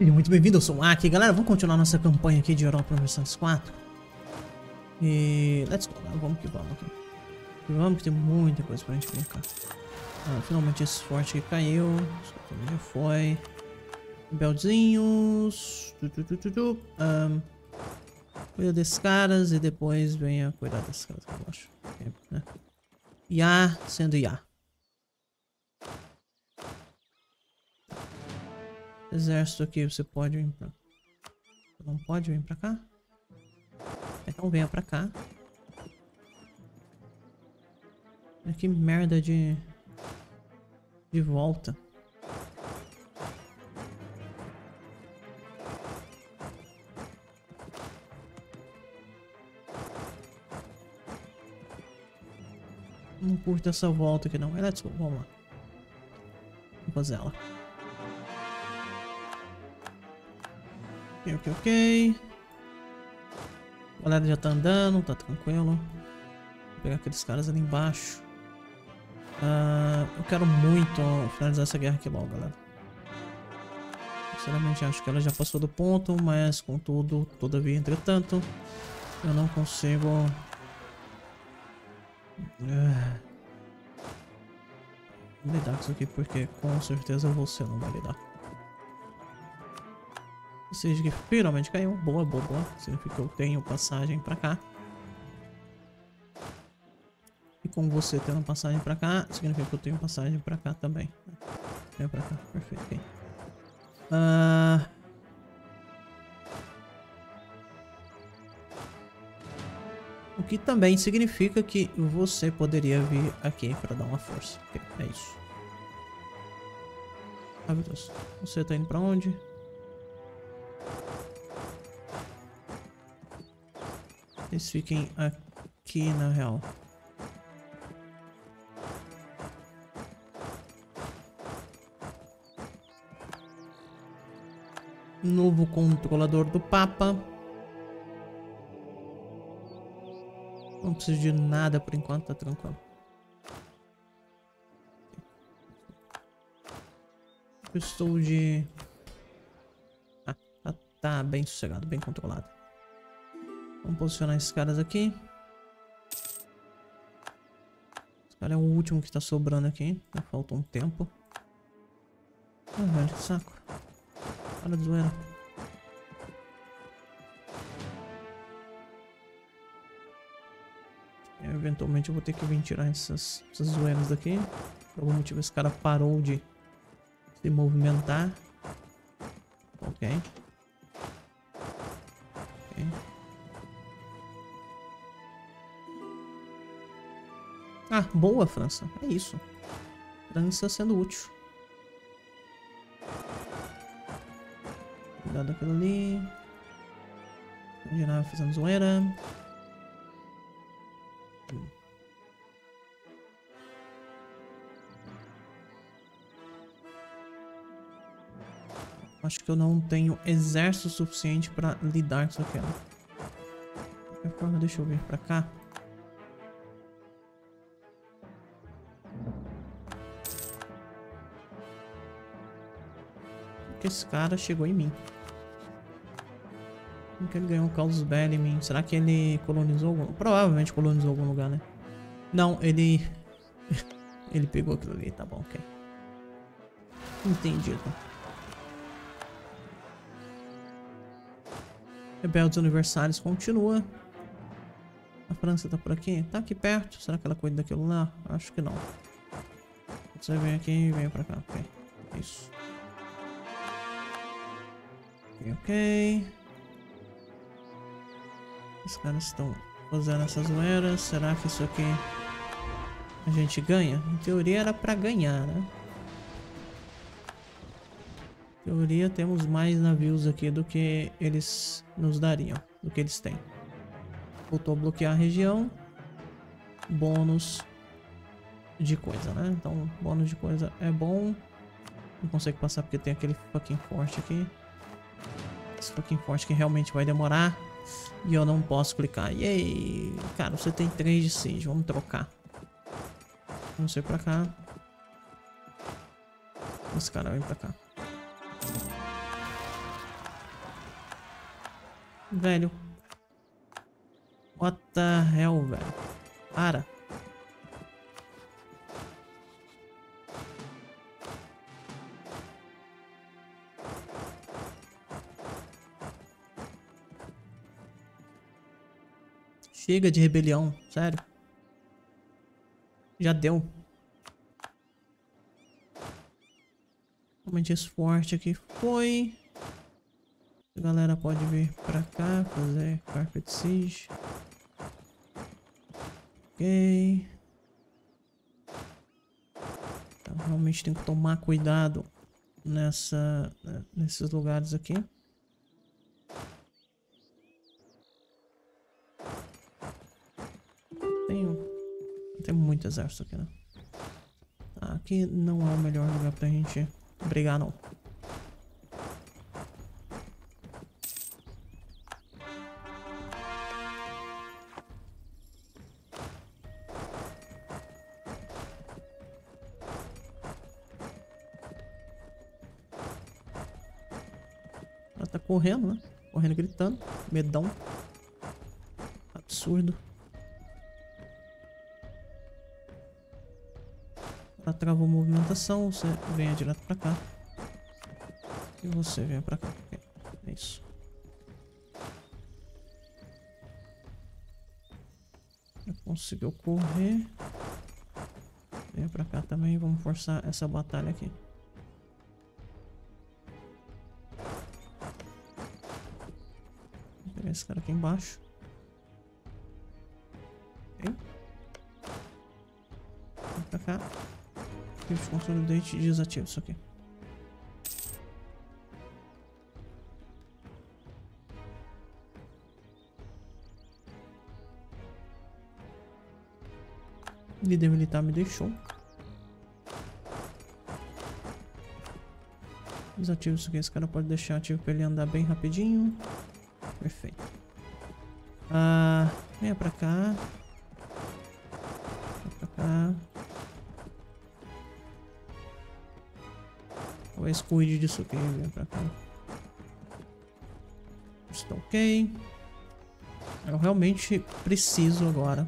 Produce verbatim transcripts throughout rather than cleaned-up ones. Seja muito bem-vindo, eu sou o Aki. Galera, vamos continuar nossa campanha aqui de Europa Universalis quatro. E... let's go, galera. Vamos que vamos aqui. Vamos que tem muita coisa pra gente colocar. Ah, finalmente esse forte aqui caiu. Já foi. Belzinhos. Um, cuida desses caras e depois venha cuidar desses caras aqui embaixo. Okay, né? Iá sendo Iá. Exército aqui, você pode vir pra... não pode vir pra cá? Então venha pra cá. Que merda de... de volta. Não curto essa volta aqui não. Let's go, vamos lá. Vamos fazer ela. Ok, ok, ok. A galera já tá andando, tá tranquilo. Vou pegar aqueles caras ali embaixo. Uh, eu quero muito finalizar essa guerra aqui logo, galera. Sinceramente acho que ela já passou do ponto, mas contudo, todavia, entretanto, eu não consigo... Uh, lidar com isso aqui, porque com certeza você não vai lidar. Ou seja, que finalmente caiu. Boa, boa, boa. Significa que eu tenho passagem pra cá. E com você tendo passagem pra cá, significa que eu tenho passagem pra cá também. Vem pra cá. Perfeito. Okay. Uh... O que também significa que você poderia vir aqui pra dar uma força. Okay. É isso. Ah, meu Deus. Você tá indo pra onde? Eles fiquem aqui na real. Novo controlador do Papa. Não preciso de nada por enquanto, tá tranquilo. Eu estou de... Ah, tá, tá bem sossegado, bem controlado. Vamos posicionar esses caras aqui. Esse cara é o último que tá sobrando aqui. Já faltou um tempo. Ah, velho, que saco. Para de zoeira. E, eventualmente eu vou ter que vir tirar essas, essas zoeiras daqui. Por algum motivo esse cara parou de se movimentar. Ok. Ok. Ah, boa, França. É isso. França sendo útil. Cuidado daquilo ali. Continuar fazendo zoeira. Acho que eu não tenho exército suficiente pra lidar com isso aqui. De qualquer forma, deixa eu vir pra cá. Que esse cara chegou em mim. Como que ele ganhou o Caos Bell em mim? Será que ele colonizou algum... provavelmente colonizou algum lugar, né? Não, ele... ele pegou aquilo ali, tá bom, ok. Entendido. Rebeldes Universalis continua. A França tá por aqui? Tá aqui perto. Será que ela cuida daquilo lá? Acho que não. Você vem aqui e vem pra cá, ok. Isso. Ok. Os caras estão usando essas moedas. Será que isso aqui a gente ganha? Em teoria era pra ganhar, né? Em teoria temos mais navios aqui do que eles nos dariam. Do que eles têm. Voltou a bloquear a região. Bônus de coisa, né? Então bônus de coisa é bom. Não consegue passar porque tem aquele fucking forte aqui. Esse fucking forte que realmente vai demorar. E eu não posso clicar. E aí, cara, você tem três de siege. Vamos trocar. Vamos ir pra cá. Esse cara vem pra cá. Velho. What the hell, velho. Para. Chega de rebelião, sério. Já deu. Realmente esse forte aqui foi. A galera pode vir pra cá fazer Carpet Siege. Ok. Então, realmente tem que tomar cuidado nessa, né, nesses lugares aqui. Tem muito exército aqui, né? Ah, aqui não é o melhor lugar pra gente brigar, não. Ela tá correndo, né? Correndo, gritando. Medão. Absurdo. Travou movimentação, você venha direto pra cá. E você venha pra cá. É isso. Já conseguiu correr. Venha pra cá também. Vamos forçar essa batalha aqui. Vou pegar esse cara aqui embaixo. Ok. Vem pra cá. Consolidate e desativo isso aqui. Líder militar me deixou. Desativo isso aqui. Esse cara pode deixar ativo pra ele andar bem rapidinho. Perfeito. Ah, venha pra cá. Venha pra cá. Talvez cuide disso aqui, vem pra cá. Está ok. Eu realmente preciso agora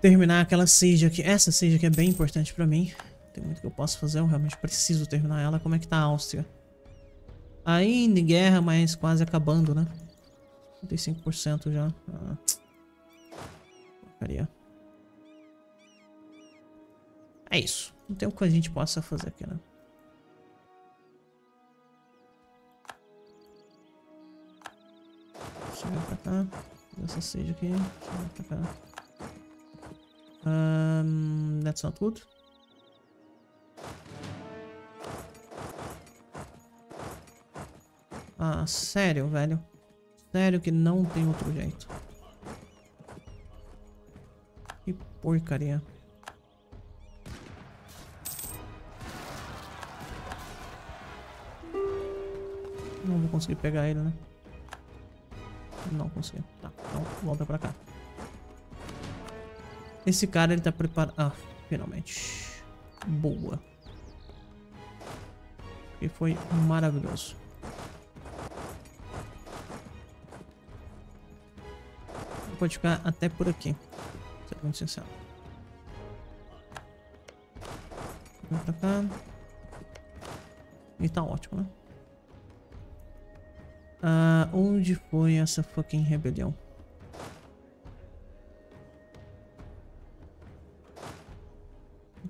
terminar aquela siege aqui. Essa siege aqui é bem importante pra mim. Tem muito que eu posso fazer, eu realmente preciso terminar ela. Como é que tá a Áustria? Ainda em guerra, mas quase acabando, né? trinta e cinco por cento já. Ah. Porcaria. É isso. Não tem o que a gente possa fazer aqui, né? Deixa eu vir pra cá. Essa siege aqui. Deixa eu vir pra cá. Um, that's not good. Ah, sério, velho. Sério que não tem outro jeito. Que porcaria. Não vou conseguir pegar ele, né? Não consegui. Tá, então volta pra cá. Esse cara, ele tá preparado. Ah, finalmente. Boa. E foi maravilhoso. Pode ficar até por aqui. Sendo muito sincero. Vem pra cá. E tá ótimo, né? Uh, onde foi essa fucking rebelião?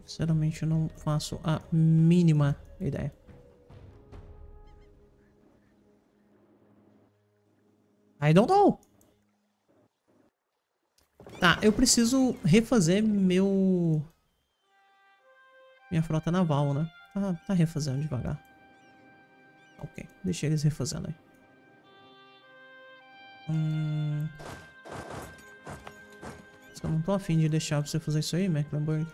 Sinceramente, eu não faço a mínima ideia. I don't know! Tá, eu preciso refazer meu... minha frota naval, né? Ah, tá refazendo devagar. Ok, deixa eles refazendo aí. Hum... Eu não tô afim de deixar você fazer isso aí, Mecklenburg.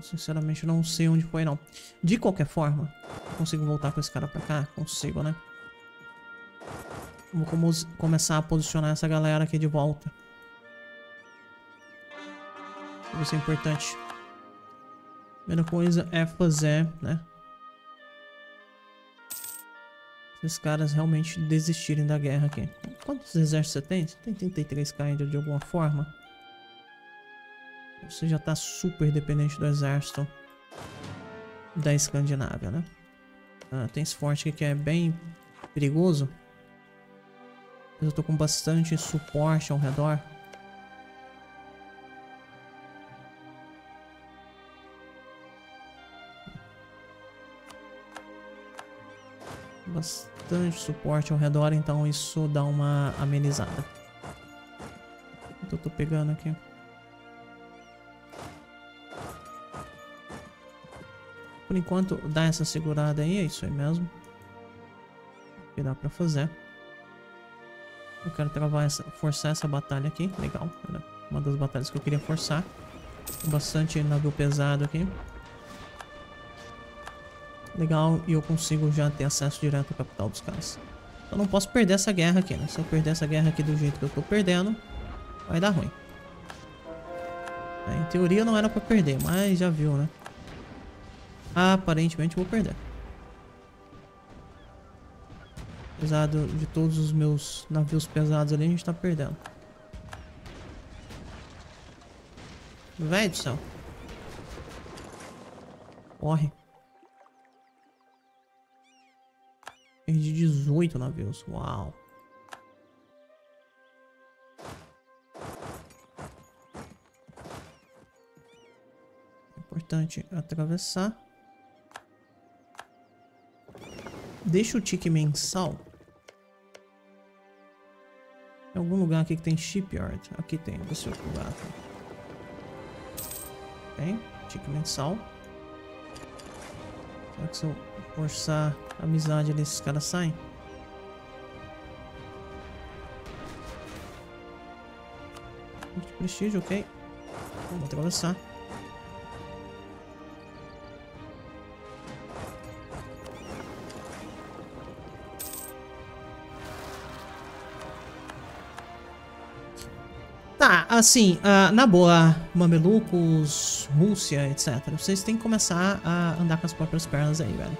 Sinceramente, eu não sei onde foi, não. De qualquer forma, eu consigo voltar com esse cara pra cá? Consigo, né? Vou como começar a posicionar essa galera aqui de volta. Isso é importante. A primeira coisa é fazer, né? se os caras realmente desistirem da guerra aqui. Quantos exércitos você tem? Você tem trinta e três mil ainda de alguma forma? Você já está super dependente do exército da Escandinávia, né? Ah, tem esse forte aqui que é bem perigoso. Eu estou com bastante suporte ao redor. Bastante suporte ao redor, então isso dá uma amenizada. O que eu tô pegando aqui? Por enquanto dá essa segurada aí, é isso aí mesmo. O que dá pra fazer? Eu quero travar essa, forçar essa batalha aqui, legal. Era uma das batalhas que eu queria forçar. Bastante navio pesado aqui. Legal, e eu consigo já ter acesso direto à capital dos caras. Eu não posso perder essa guerra aqui, né? Se eu perder essa guerra aqui do jeito que eu tô perdendo, vai dar ruim. É, em teoria não era pra perder, mas já viu, né? Aparentemente eu vou perder. Apesar de todos os meus navios pesados ali, a gente tá perdendo. Velho do céu. Corre. Perdi dezoito navios, uau. Importante atravessar. Deixa o tique mensal. Tem algum lugar aqui que tem shipyard? Aqui tem, vou ver outro lugar. Tem, tique mensal. Será que se eu forçar a amizade desses caras saem? De prestígio, ok. Vamos atravessar. Tá, assim, uh, na boa, mamelucos, Rússia, etcétera. Vocês têm que começar a andar com as próprias pernas aí, velho.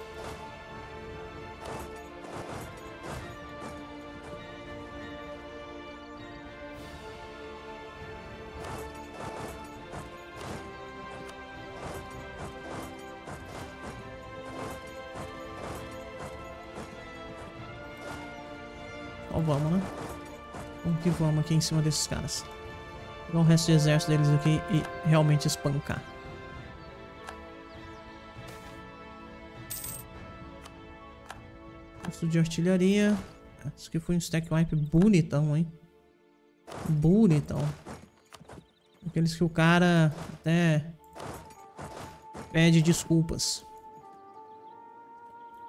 Ó, vamos, né? Vamos que vamos aqui em cima desses caras. Pegar o resto do exército deles aqui e realmente espancar. Custo de artilharia. Isso aqui foi um stack wipe bonitão, hein? Bonitão. Aqueles que o cara até pede desculpas.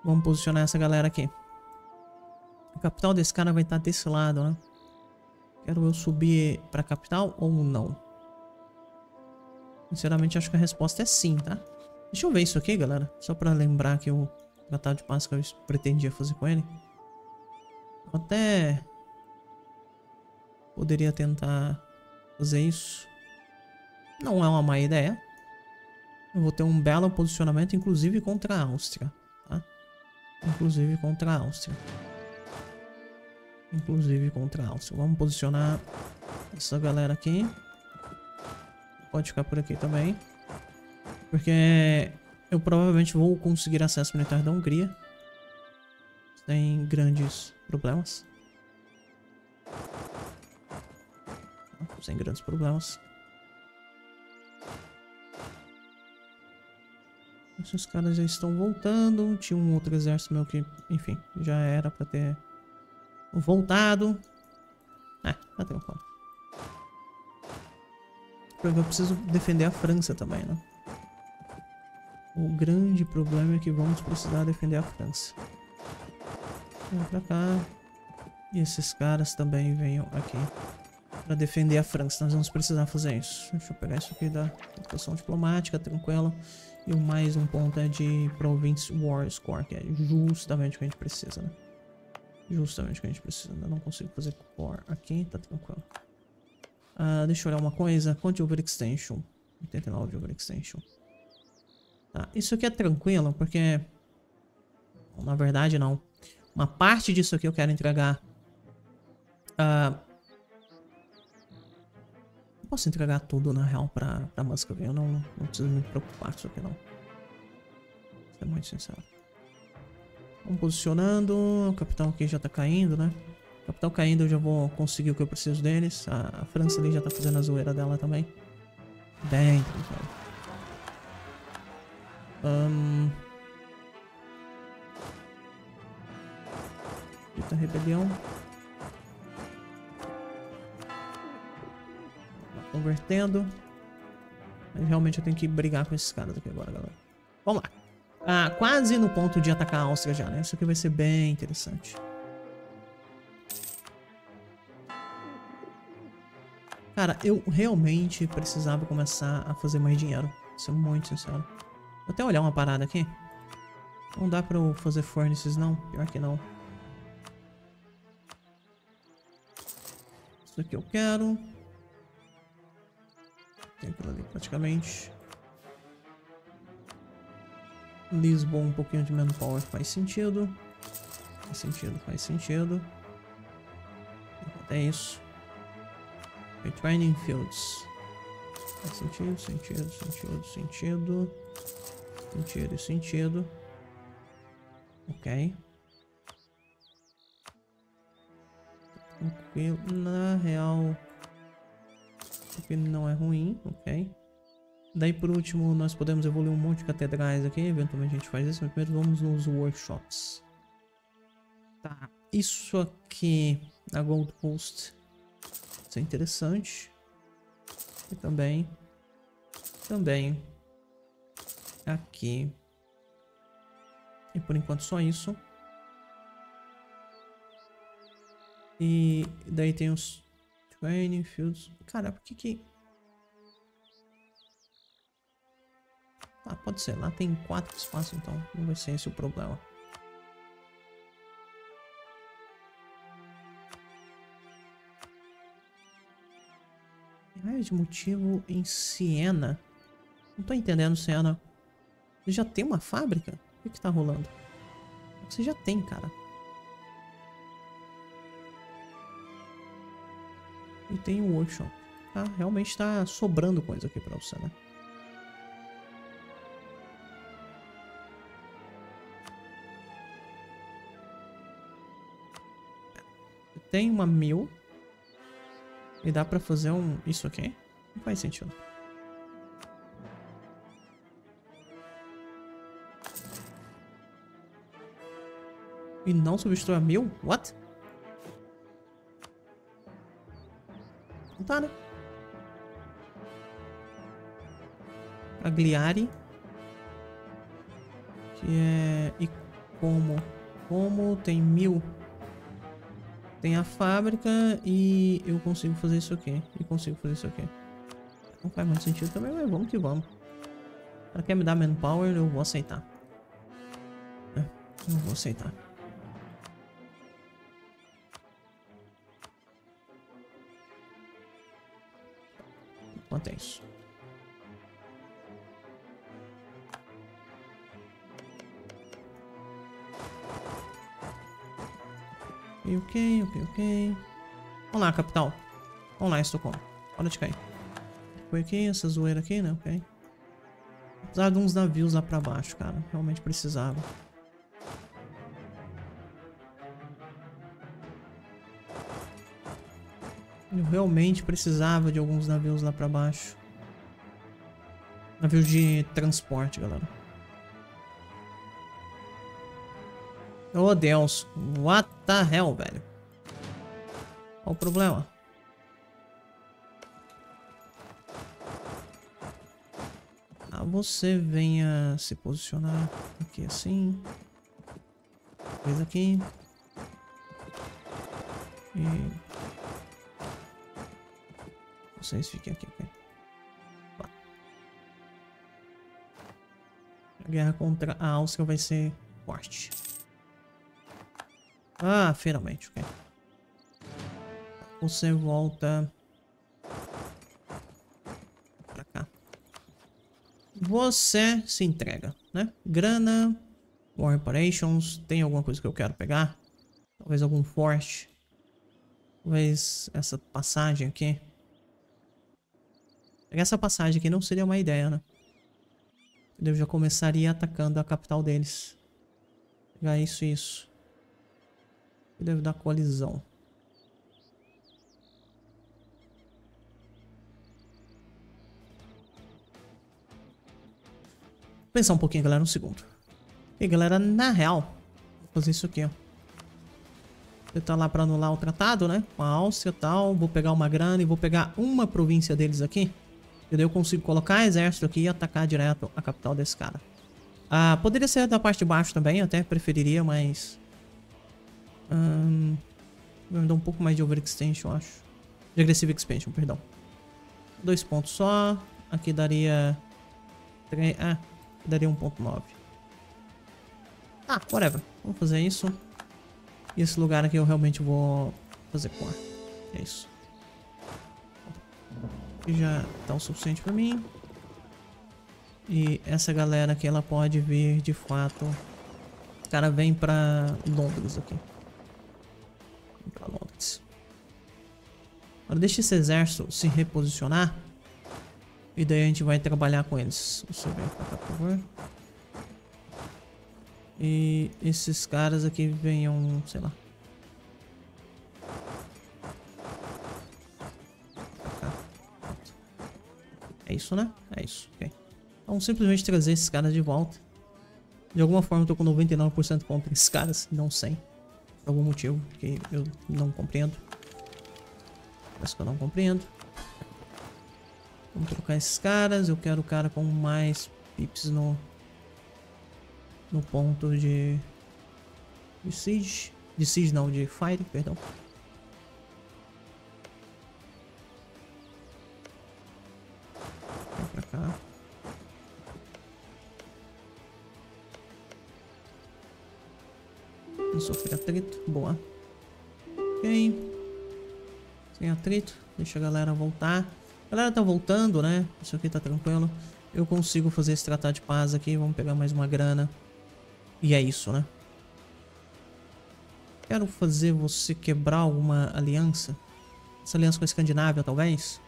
Vamos posicionar essa galera aqui. A capital desse cara vai estar desse lado, né? Quero eu subir pra capital ou não? Sinceramente, acho que a resposta é sim, tá? Deixa eu ver isso aqui, galera. Só pra lembrar que o tratado de paz que eu pretendia fazer com ele. Eu até poderia tentar fazer isso. Não é uma má ideia. Eu vou ter um belo posicionamento, inclusive contra a Áustria, tá? Inclusive contra a Áustria. Inclusive contra a Áustria. Vamos posicionar essa galera aqui. Pode ficar por aqui também. Porque eu provavelmente vou conseguir acesso militar da Hungria. Sem grandes problemas. Sem grandes problemas. Esses caras já estão voltando. Tinha um outro exército meu que, enfim, já era pra ter... voltado. Ah, tá tranquilo. Eu preciso defender a França também, né? O grande problema é que vamos precisar defender a França. Vem pra cá. E esses caras também venham aqui pra defender a França. Nós vamos precisar fazer isso. Deixa eu pegar isso aqui da situação diplomática, tranquilo. E o mais um ponto é de Province War Score, que é justamente o que a gente precisa, né? Justamente o que a gente precisa. Eu não consigo fazer core aqui, tá tranquilo. Ah, deixa eu olhar uma coisa. Quanto de overextension? oitenta e nove de overextension. Tá, isso aqui é tranquilo, porque... Bom, na verdade, não. Uma parte disso aqui eu quero entregar. Uh, não posso entregar tudo, na real, pra, pra Muscovy. Eu não, não preciso me preocupar com isso aqui, não. Vou ser muito sincero. Vamos posicionando. O capitão aqui já tá caindo, né? O capitão caindo, eu já vou conseguir o que eu preciso deles. A, a França ali já tá fazendo a zoeira dela também. Dentro, velho. Um... Eita, rebelião. Convertendo. Mas realmente eu tenho que brigar com esses caras aqui agora, galera. Vamos lá. Ah, quase no ponto de atacar a Áustria já, né? Isso aqui vai ser bem interessante. Cara, eu realmente precisava começar a fazer mais dinheiro. Vou ser muito sincero. Vou até olhar uma parada aqui. Não dá pra eu fazer furnaces, não? Pior que não. Isso aqui eu quero. Tem aquilo ali praticamente. Lisboa, um pouquinho de manpower faz sentido. Faz sentido, faz sentido. É isso. Training Fields. Faz sentido, sentido, sentido, sentido. Sentido, sentido. Ok. Tranquilo. Na real, porque não é ruim, ok. Daí por último nós podemos evoluir um monte de catedrais aqui, eventualmente a gente faz isso, mas primeiro vamos nos workshops. Tá, isso aqui na Gold Coast, isso é interessante. E também, também, aqui. E por enquanto só isso. E daí tem os training fields, cara, por que que... Ah, pode ser. Lá tem quatro espaços, então não vai ser esse o problema. Raio de motivo em Siena. Não tô entendendo, Siena. Você já tem uma fábrica? O que que tá rolando? Você já tem, cara. E tem um workshop. Ah, realmente tá sobrando coisa aqui pra você, né? Tem uma mil. E dá pra fazer um... Isso aqui? Não faz sentido. E não substitui a mil? What? Não tá, né? Agliari. Que é... E como? Como tem mil... Tem a fábrica e eu consigo fazer isso aqui. E consigo fazer isso aqui. Não faz muito sentido também, mas vamos que vamos. Ela quer me dar manpower, eu vou aceitar. É, eu vou aceitar. Quanto é isso? Ok, ok, ok. Vamos lá, capital. Vamos lá, Estocolmo. Hora de cair. Foi aqui, essa zoeira aqui, né? Ok. Precisava de uns navios lá pra baixo, cara. Realmente precisava. Eu realmente precisava de alguns navios lá pra baixo. Navios de transporte, galera. Oh, Deus. What the hell, velho? Qual o problema? Ah, você venha se posicionar aqui assim. Fez aqui. E... Vocês fiquem aqui, ok? A guerra contra a Áustria vai ser forte. Ah, finalmente, ok. Você volta pra cá. Você se entrega, né? Grana, War Reparations, tem alguma coisa que eu quero pegar? Talvez algum forte. Talvez essa passagem aqui. Pegar essa passagem aqui não seria uma ideia, né? Eu já começaria atacando a capital deles. Já isso e isso. Eu devo dar colisão. Vou pensar um pouquinho, galera, um segundo. E galera, na real, vou fazer isso aqui, ó. Vou tá lá pra anular o tratado, né? Com a Áustria e tal. Vou pegar uma grana e vou pegar uma província deles aqui. E daí eu consigo colocar exército aqui e atacar direto a capital desse cara. Ah, poderia ser da parte de baixo também, até preferiria, mas... Hum, vai me dar um pouco mais de over extension, eu acho. De aggressive expansion, perdão. Dois pontos só. Aqui daria... Tre... Ah, aqui daria um ponto nove. Ah, whatever. Vamos fazer isso. E esse lugar aqui eu realmente vou fazer core. É isso. E já tá o suficiente pra mim. E essa galera aqui, ela pode vir de fato. O cara vem pra Londres aqui. Vem pra Londres. Agora deixa esse exército se reposicionar. E daí a gente vai trabalhar com eles. Você vem pra cá, por favor. E esses caras aqui venham, sei lá. É isso, né? É isso, ok. Então, simplesmente trazer esses caras de volta. De alguma forma, eu tô com noventa e nove por cento contra esses caras, não cem. Por algum motivo que eu não compreendo. Parece que eu não compreendo. Vamos trocar esses caras. Eu quero o cara com mais pips no... No ponto de... De siege. De siege não, de fire, perdão. Sofrer atrito, boa. Ok. Sem atrito, deixa a galera voltar. A galera tá voltando, né? Isso aqui tá tranquilo. Eu consigo fazer esse tratado de paz aqui. Vamos pegar mais uma grana. E é isso, né? Quero fazer você quebrar alguma aliança. Essa aliança com a Escandinávia, talvez.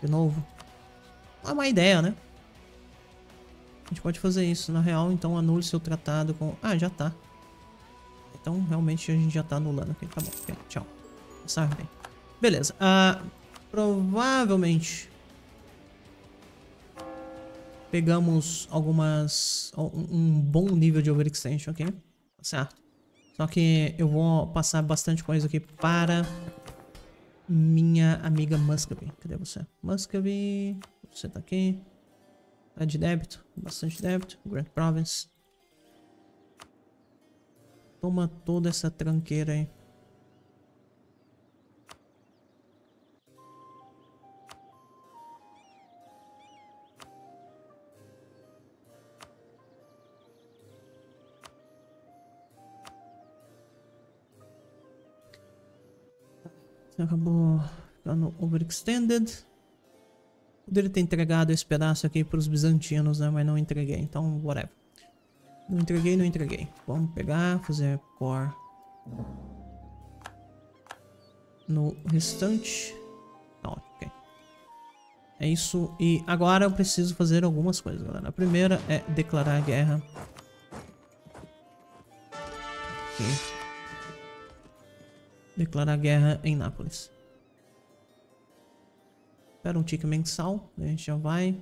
De novo. Não é uma ideia, né? A gente pode fazer isso. Na real, então anule seu tratado com... Ah, já tá. Então, realmente, a gente já tá anulando aqui. Tá bom, okay, tchau. Bem. Beleza. Uh, provavelmente... Pegamos algumas... Um bom nível de overextension aqui. Okay? Certo. Só que eu vou passar bastante coisa aqui para... Minha amiga Muscovy. Cadê você? Muscovy... Você tá aqui. Tá de débito. Bastante débito. Grand Province. Toma toda essa tranqueira aí. Acabou ficando overextended. Poderia ter entregado esse pedaço aqui para os bizantinos, né? Mas não entreguei, então whatever. Não entreguei, não entreguei. Vamos pegar, fazer core no restante. Não, ok. É isso. E agora eu preciso fazer algumas coisas, galera. A primeira é declarar guerra. Ok. Declarar guerra em Nápoles. Espera um tique mensal. A gente já vai...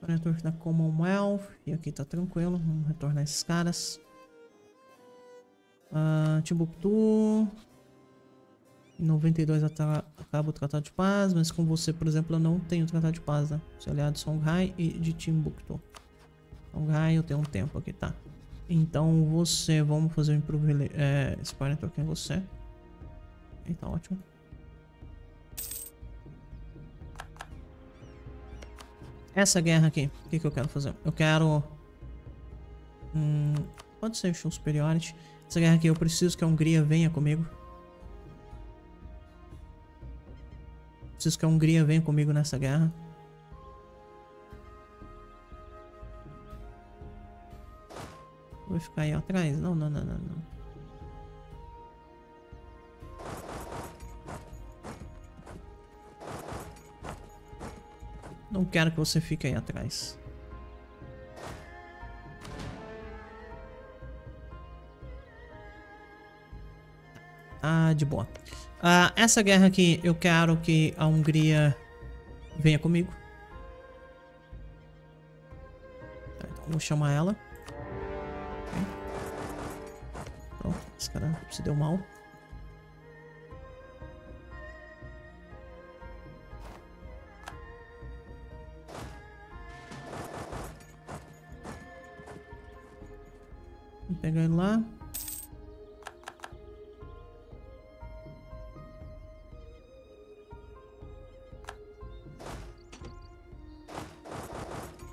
Para retornar Commonwealth. E aqui tá tranquilo. Vamos retornar esses caras. Uh, Timbuktu. Em noventa e dois acaba o Tratado de Paz. Mas com você, por exemplo, eu não tenho Tratado de Paz, né? Seu aliado de Songhai e de Timbuktu. Songhai eu tenho um tempo aqui, tá? Então você... Vamos fazer um improve... É, esse parentro aqui em você. E tá ótimo. Essa guerra aqui, o que, que eu quero fazer? Eu quero... Hum, pode ser show superiority. Essa guerra aqui, eu preciso que a Hungria venha comigo. Preciso que a Hungria venha comigo nessa guerra. Vou ficar aí atrás? Não, não, não, não, não. Não quero que você fique aí atrás. Ah, de boa. Ah, essa guerra aqui eu quero que a Hungria venha comigo. Tá, então vou chamar ela. Pronto, esse cara se deu mal. Vou pegar ele lá.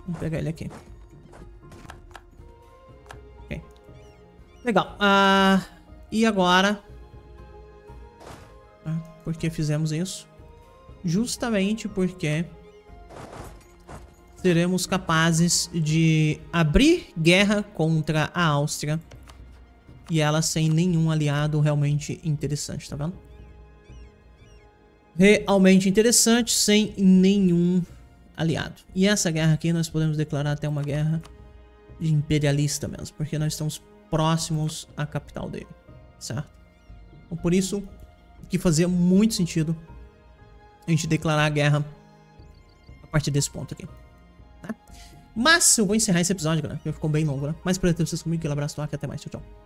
Vou pegar ele aqui. Ok. Legal. Ah, e agora? Ah, por que fizemos isso? Justamente porque seremos capazes de abrir guerra contra a Áustria. E ela sem nenhum aliado realmente interessante, tá vendo? Realmente interessante, sem nenhum aliado. E essa guerra aqui nós podemos declarar até uma guerra imperialista mesmo, porque nós estamos próximos à capital dele, certo? Então, por isso que fazia muito sentido a gente declarar a guerra a partir desse ponto aqui, tá? Mas eu vou encerrar esse episódio, galera, porque ficou bem longo, né? Mas por ter vocês comigo, aquele abraço, toque, até mais, tchau, tchau.